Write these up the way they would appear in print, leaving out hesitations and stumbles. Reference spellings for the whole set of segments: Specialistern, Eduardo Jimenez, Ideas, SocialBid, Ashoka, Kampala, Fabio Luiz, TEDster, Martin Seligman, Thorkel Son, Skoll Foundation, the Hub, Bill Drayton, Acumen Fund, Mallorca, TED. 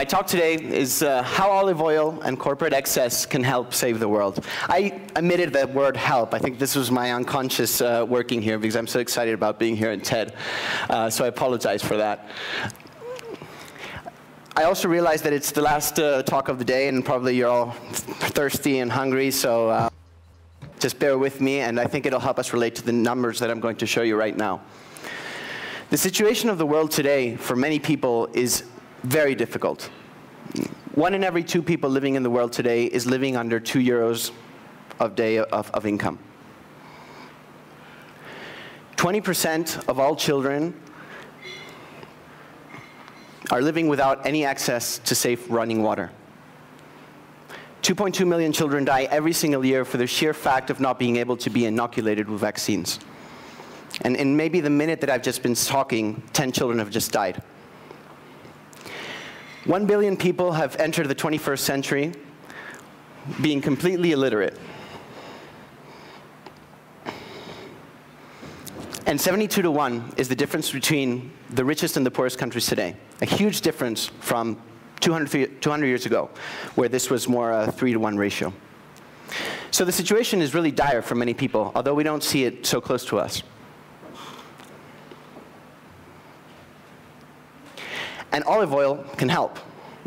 My talk today is how olive oil and corporate excess can help save the world. I omitted the word help. I think this was my unconscious working here because I'm so excited about being here in TED. So I apologize for that. I also realized that it's the last talk of the day and probably you're all thirsty and hungry, so just bear with me, and I think it'll help us relate to the numbers that I'm going to show you right now. The situation of the world today for many people is very difficult. 1 in every 2 people living in the world today is living under €2 a day of income. 20% of all children are living without any access to safe running water. 2.2 million children die every single year for the sheer fact of not being able to be inoculated with vaccines. And in maybe the minute that I've just been talking, 10 children have just died. 1 billion people have entered the 21st century being completely illiterate. And 72-to-1 is the difference between the richest and the poorest countries today. A huge difference from 200 years ago, where this was more a 3-to-1 ratio. So the situation is really dire for many people, although we don't see it so close to us. And olive oil can help.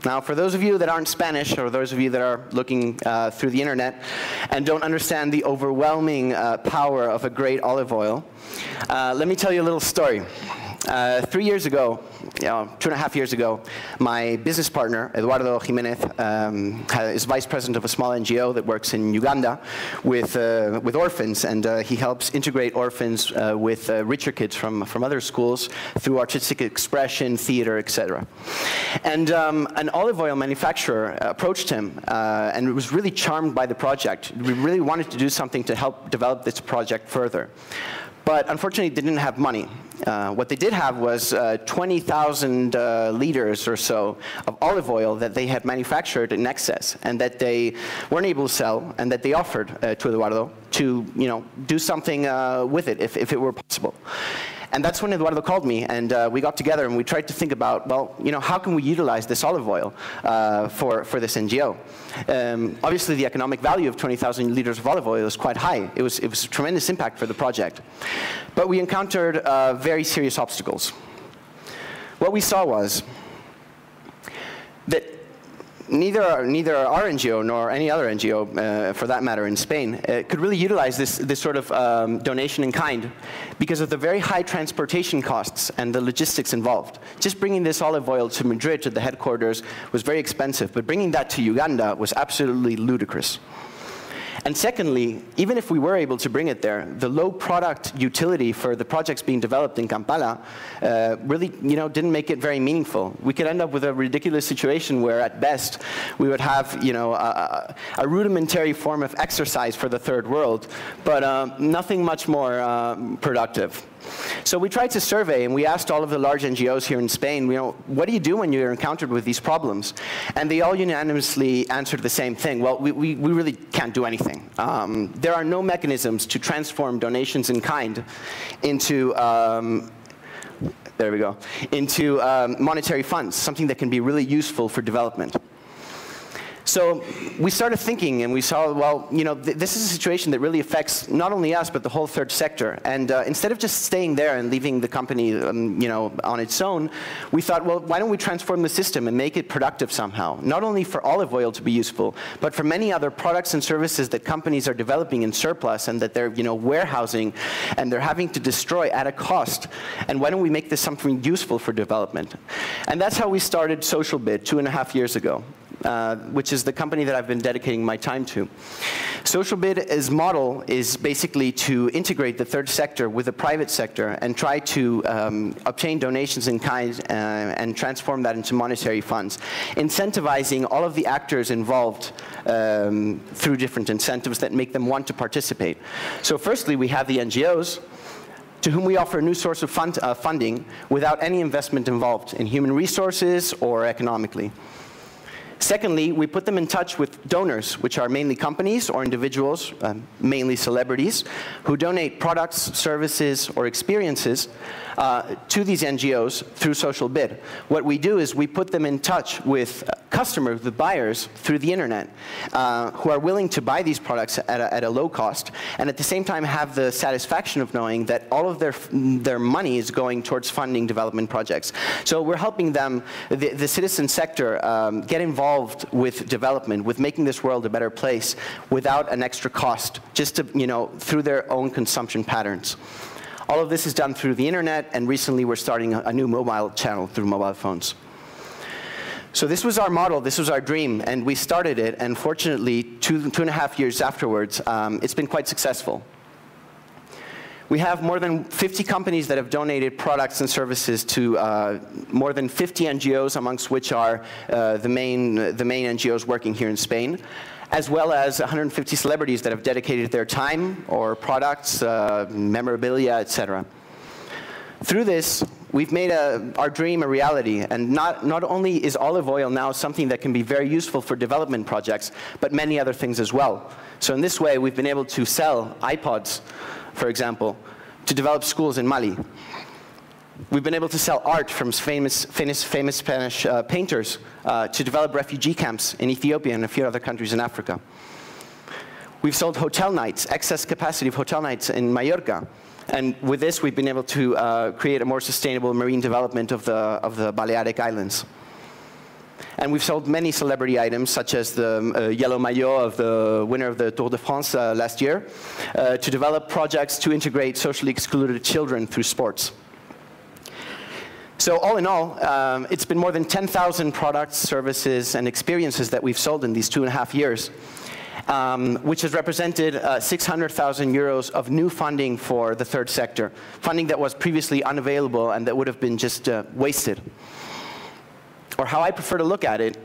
Now, for those of you that aren't Spanish, or those of you that are looking through the internet and don't understand the overwhelming power of a great olive oil, let me tell you a little story. 2.5 years ago, my business partner, Eduardo Jimenez, is vice president of a small NGO that works in Uganda with orphans, and he helps integrate orphans with richer kids from other schools through artistic expression, theater, etc. And an olive oil manufacturer approached him and was really charmed by the project. We really wanted to do something to help develop this project further. But unfortunately, they didn't have money. What they did have was 20,000 liters or so of olive oil that they had manufactured in excess, and that they weren't able to sell, and that they offered to Eduardo to, you know, do something with it if it were possible. And that's when Eduardo called me, and we got together and we tried to think about, well, you know, how can we utilize this olive oil for this NGO? Obviously, the economic value of 20,000 liters of olive oil is quite high. It was a tremendous impact for the project. But we encountered very serious obstacles. What we saw was that neither our NGO nor any other NGO, for that matter, in Spain, could really utilize this sort of donation in kind because of the very high transportation costs and the logistics involved. Just bringing this olive oil to Madrid, to the headquarters, was very expensive, but bringing that to Uganda was absolutely ludicrous. And secondly, even if we were able to bring it there, the low product utility for the projects being developed in Kampala really, you know, didn't make it very meaningful. We could end up with a ridiculous situation where, at best, we would have, you know, a rudimentary form of exercise for the third world, but nothing much more productive. So we tried to survey, and we asked all of the large NGOs here in Spain, you know, what do you do when you're encountered with these problems? And they all unanimously answered the same thing. Well, we really can't do anything. There are no mechanisms to transform donations in kind into monetary funds, something that can be really useful for development. So we started thinking, and we saw, well, you know, this is a situation that really affects not only us, but the whole third sector. And instead of just staying there and leaving the company, you know, on its own, we thought, well, why don't we transform the system and make it productive somehow? Not only for olive oil to be useful, but for many other products and services that companies are developing in surplus and that they're, you know, warehousing and they're having to destroy at a cost. And why don't we make this something useful for development? And that's how we started SocialBid 2.5 years ago. Which is the company that I've been dedicating my time to. SocialBid's model is basically to integrate the third sector with the private sector and try to obtain donations in kind and transform that into monetary funds, incentivizing all of the actors involved through different incentives that make them want to participate. So firstly, we have the NGOs, to whom we offer a new source of funding without any investment involved in human resources or economically. Secondly, we put them in touch with donors, which are mainly companies or individuals, mainly celebrities, who donate products, services, or experiences to these NGOs through SocialBid. What we do is we put them in touch with customers, the buyers, through the internet, who are willing to buy these products at a low cost, and at the same time have the satisfaction of knowing that all of their money is going towards funding development projects. So we're helping them, the citizen sector, get involved with development, with making this world a better place without an extra cost, just to, you know, through their own consumption patterns. All of this is done through the internet, and recently we're starting a new mobile channel through mobile phones. So this was our model, this was our dream, and we started it, and fortunately, two and a half years afterwards, it's been quite successful. We have more than 50 companies that have donated products and services to more than 50 NGOs, amongst which are the main NGOs working here in Spain, as well as 150 celebrities that have dedicated their time or products, memorabilia, etc. Through this, we've made our dream a reality, and not only is olive oil now something that can be very useful for development projects, but many other things as well. So in this way, we've been able to sell iPods, for example, to develop schools in Mali. We've been able to sell art from famous Spanish painters to develop refugee camps in Ethiopia and a few other countries in Africa. We've sold hotel nights, excess capacity of hotel nights in Mallorca. And with this, we've been able to create a more sustainable marine development of the Balearic Islands. And we've sold many celebrity items, such as the yellow maillot of the winner of the Tour de France last year, to develop projects to integrate socially excluded children through sports. So all in all, it's been more than 10,000 products, services, and experiences that we've sold in these 2.5 years. Which has represented 600,000 euros of new funding for the third sector, funding that was previously unavailable and that would have been just wasted. Or how I prefer to look at it,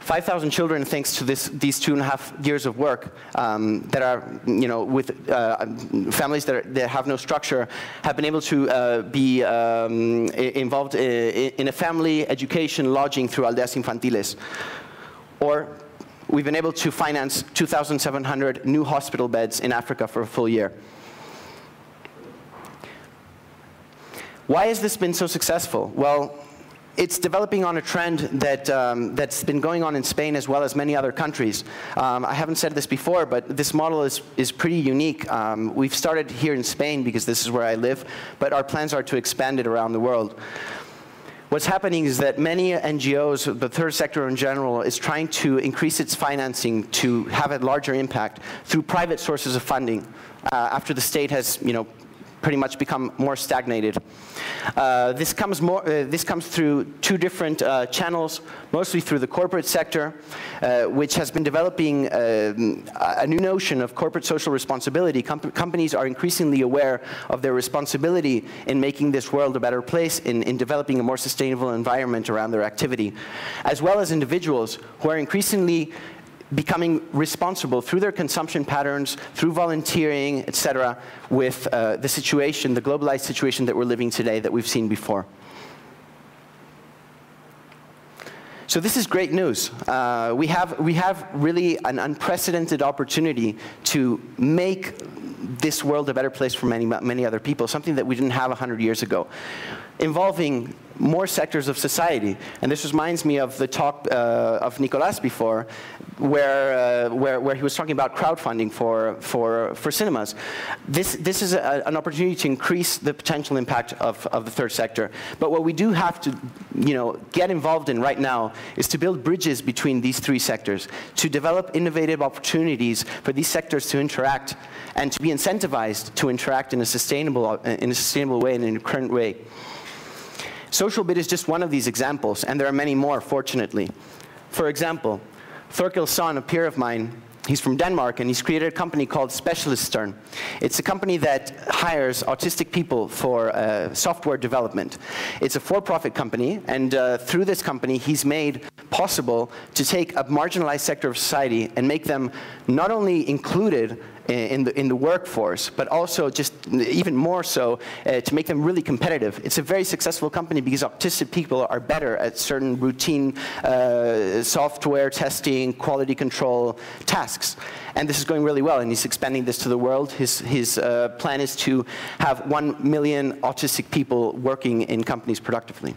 $5,000 children, thanks to these 2.5 years of work, that are, you know, with families that have no structure, have been able to be involved in a family education lodging through Aldeas Infantiles. Or we've been able to finance 2,700 new hospital beds in Africa for a full year. Why has this been so successful? Well, it's developing on a trend that's been going on in Spain as well as many other countries. I haven't said this before, but this model is pretty unique. We've started here in Spain because this is where I live, but our plans are to expand it around the world. What's happening is that many NGOs, the third sector in general, is trying to increase its financing to have a larger impact through private sources of funding after the state has, you know, pretty much become more stagnated. This comes through two different channels, mostly through the corporate sector, which has been developing a new notion of corporate social responsibility. Companies are increasingly aware of their responsibility in making this world a better place, in developing a more sustainable environment around their activity, as well as individuals who are increasingly becoming responsible through their consumption patterns, through volunteering, etc., with the situation, the globalized situation that we're living today that we've seen before. So this is great news. We have really an unprecedented opportunity to make this world a better place for many other people, something that we didn't have 100 years ago, involving more sectors of society. And this reminds me of the talk of Nicolas before, where he was talking about crowdfunding for cinemas. This is an opportunity to increase the potential impact of the third sector. But what we do have to, you know, get involved in right now is to build bridges between these three sectors, to develop innovative opportunities for these sectors to interact and to be incentivized to interact in a sustainable way and in a current way. SocialBid is just one of these examples, and there are many more, fortunately. For example, Thorkel Son, a peer of mine, he's from Denmark, and he's created a company called Specialistern. It's a company that hires autistic people for software development. It's a for-profit company, and through this company, he's made possible to take a marginalized sector of society and make them not only included in the workforce, but also just even more so to make them really competitive. It's a very successful company because autistic people are better at certain routine software testing, quality control tasks. And this is going really well, and he's expanding this to the world. His plan is to have 1 million autistic people working in companies productively.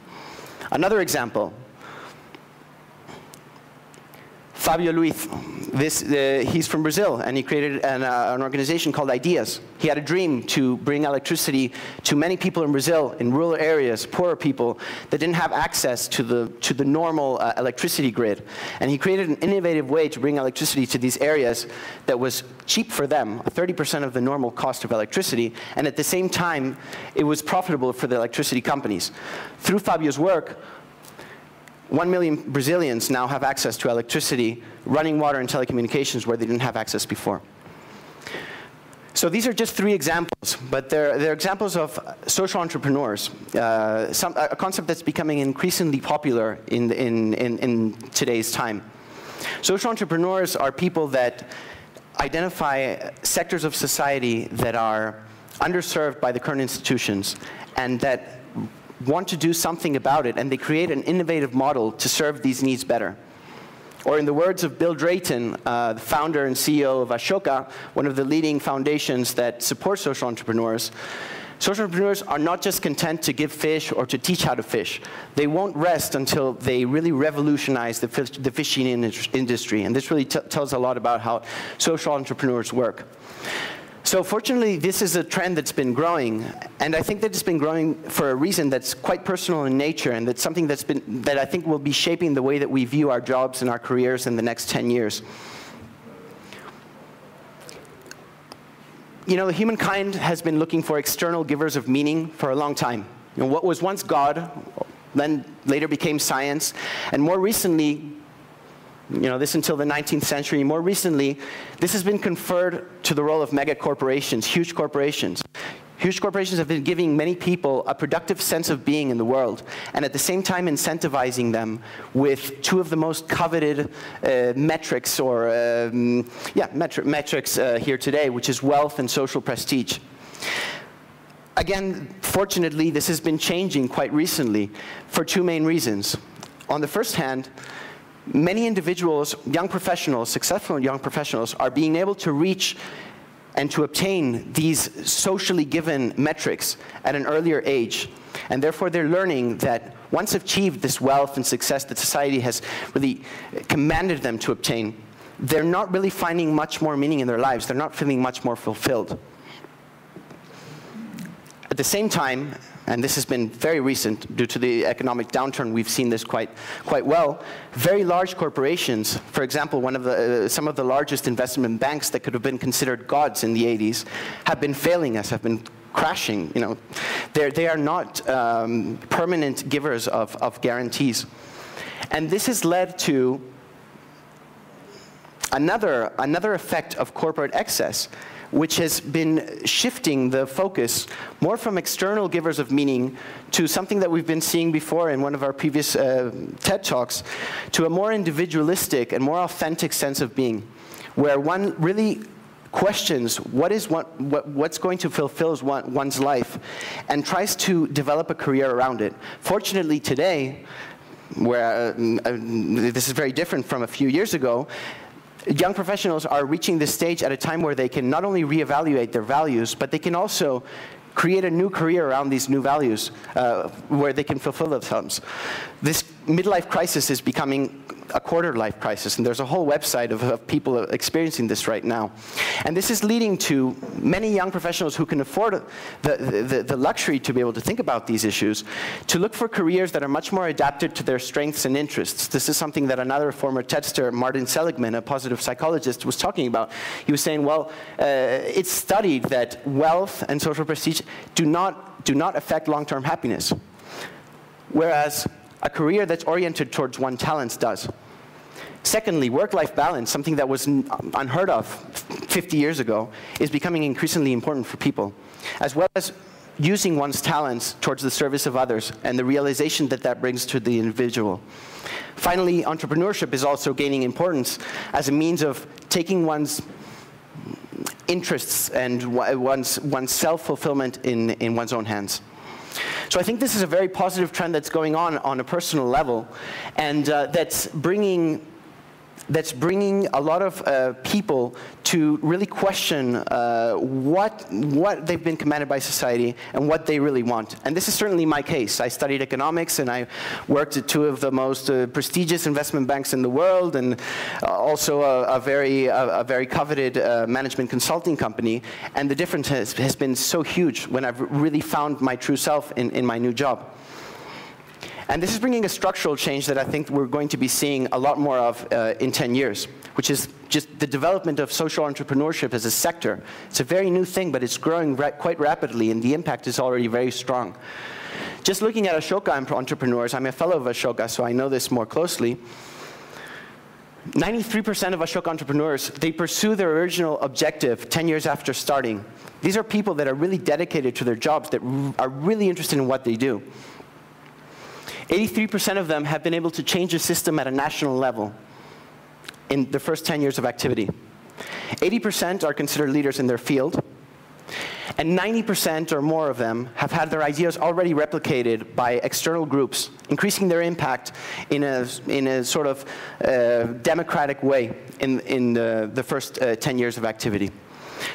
Another example. Fabio Luiz, he's from Brazil, and he created an organization called Ideas. He had a dream to bring electricity to many people in Brazil, in rural areas, poorer people that didn't have access to the normal electricity grid. And he created an innovative way to bring electricity to these areas that was cheap for them, 30% of the normal cost of electricity, and at the same time, it was profitable for the electricity companies. Through Fabio's work, 1 million Brazilians now have access to electricity, running water, and telecommunications where they didn't have access before. So these are just 3 examples, but they're examples of social entrepreneurs, a concept that's becoming increasingly popular in today's time. Social entrepreneurs are people that identify sectors of society that are underserved by the current institutions and that want to do something about it, and they create an innovative model to serve these needs better. Or in the words of Bill Drayton, the founder and CEO of Ashoka, one of the leading foundations that support social entrepreneurs are not just content to give fish or to teach how to fish. They won't rest until they really revolutionize the fishing industry, and this really tells a lot about how social entrepreneurs work. So fortunately, this is a trend that's been growing, and I think that it's been growing for a reason that's quite personal in nature, and that's something that I think will be shaping the way that we view our jobs and our careers in the next 10 years. You know, humankind has been looking for external givers of meaning for a long time. You know, what was once God, then later became science, and more recently, you know, this until the 19th century. More recently, this has been conferred to the role of mega corporations, huge corporations. Huge corporations have been giving many people a productive sense of being in the world, and at the same time incentivizing them with 2 of the most coveted metrics, or metrics here today, which is wealth and social prestige. Again, fortunately, this has been changing quite recently for 2 main reasons. On the first hand, many individuals, young professionals, successful young professionals, are being able to reach and to obtain these socially given metrics at an earlier age. And therefore, they're learning that once achieved this wealth and success that society has really commanded them to obtain, they're not really finding much more meaning in their lives. They're not feeling much more fulfilled. At the same time, and this has been very recent due to the economic downturn, we've seen this quite well. Very large corporations, for example, some of the largest investment banks that could have been considered gods in the 80s, have been failing us, have been crashing. You know, they are not permanent givers of guarantees, and this has led to another effect of corporate excess, which has been shifting the focus more from external givers of meaning to something that we've been seeing before in one of our previous TED Talks, to a more individualistic and more authentic sense of being, where one really questions what's going to fulfill one's life and tries to develop a career around it. Fortunately today, where this is very different from a few years ago, young professionals are reaching this stage at a time where they can not only reevaluate their values, but they can also create a new career around these new values where they can fulfill themselves. This midlife crisis is becoming a quarter-life crisis, and there's a whole website of people experiencing this right now. And this is leading to many young professionals who can afford the luxury to be able to think about these issues, to look for careers that are much more adapted to their strengths and interests. This is something that another former TEDster, Martin Seligman, a positive psychologist, was talking about. He was saying, well, it's studied that wealth and social prestige do not affect long-term happiness, whereas a career that's oriented towards one's talents does. Secondly, work-life balance, something that was unheard of 50 years ago, is becoming increasingly important for people, as well as using one's talents towards the service of others and the realization that that brings to the individual. Finally, entrepreneurship is also gaining importance as a means of taking one's interests and one's self-fulfillment in one's own hands. So I think this is a very positive trend that's going on a personal level, and that's bringing a lot of people to really question what they've been commanded by society and what they really want. And this is certainly my case. I studied economics and I worked at two of the most prestigious investment banks in the world, and also a very coveted management consulting company. And the difference has been so huge when I've really found my true self in my new job. And this is bringing a structural change that I think we're going to be seeing a lot more of in 10 years, which is just the development of social entrepreneurship as a sector. It's a very new thing, but it's growing quite rapidly, and the impact is already very strong. Just looking at Ashoka entrepreneurs, I'm a fellow of Ashoka, so I know this more closely. 93% of Ashoka entrepreneurs, they pursue their original objective 10 years after starting. These are people that are really dedicated to their jobs, that are really interested in what they do. 83% of them have been able to change the system at a national level in the first 10 years of activity. 80% are considered leaders in their field, and 90% or more of them have had their ideas already replicated by external groups, increasing their impact in a sort of democratic way in the first 10 years of activity.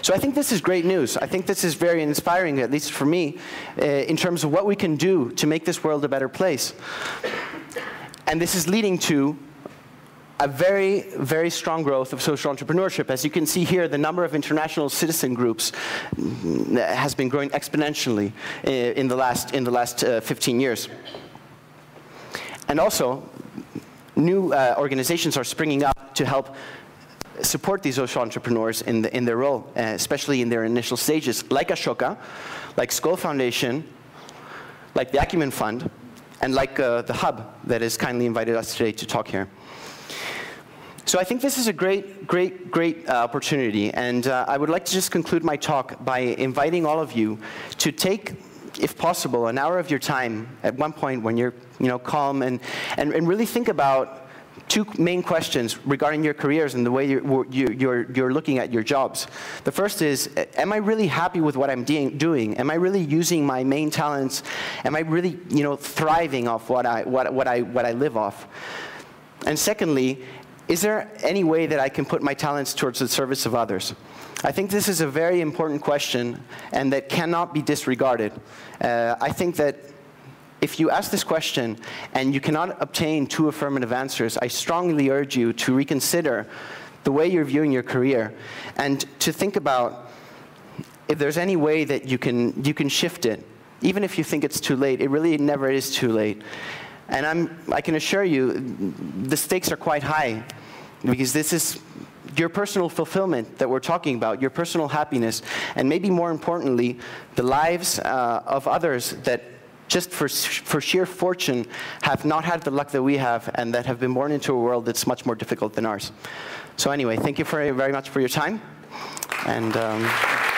So I think this is great news. I think this is very inspiring, at least for me, in terms of what we can do to make this world a better place. And this is leading to a very, very strong growth of social entrepreneurship. As you can see here, the number of international citizen groups has been growing exponentially in the last 15 years. And also, new organizations are springing up to help support these social entrepreneurs in their role, especially in their initial stages, like Ashoka, like Skoll Foundation, like the Acumen Fund, and like the Hub that has kindly invited us today to talk here. So I think this is a great opportunity, and I would like to just conclude my talk by inviting all of you to take, if possible, an hour of your time at one point when you're calm and really think about two main questions regarding your careers and the way you're looking at your jobs. The first is, am I really happy with what I'm doing? Am I really using my main talents? Am I really, thriving off what I live off? And secondly, is there any way that I can put my talents towards the service of others? I think this is a very important question and that cannot be disregarded. I think that if you ask this question and you cannot obtain two affirmative answers, I strongly urge you to reconsider the way you're viewing your career and to think about if there's any way that you can shift it. Even if you think it's too late, it really never is too late. And I can assure you, the stakes are quite high, because this is your personal fulfillment that we're talking about, your personal happiness, and maybe more importantly, the lives of others that just for sheer fortune have not had the luck that we have and that have been born into a world that's much more difficult than ours. So anyway, thank you very much for your time. And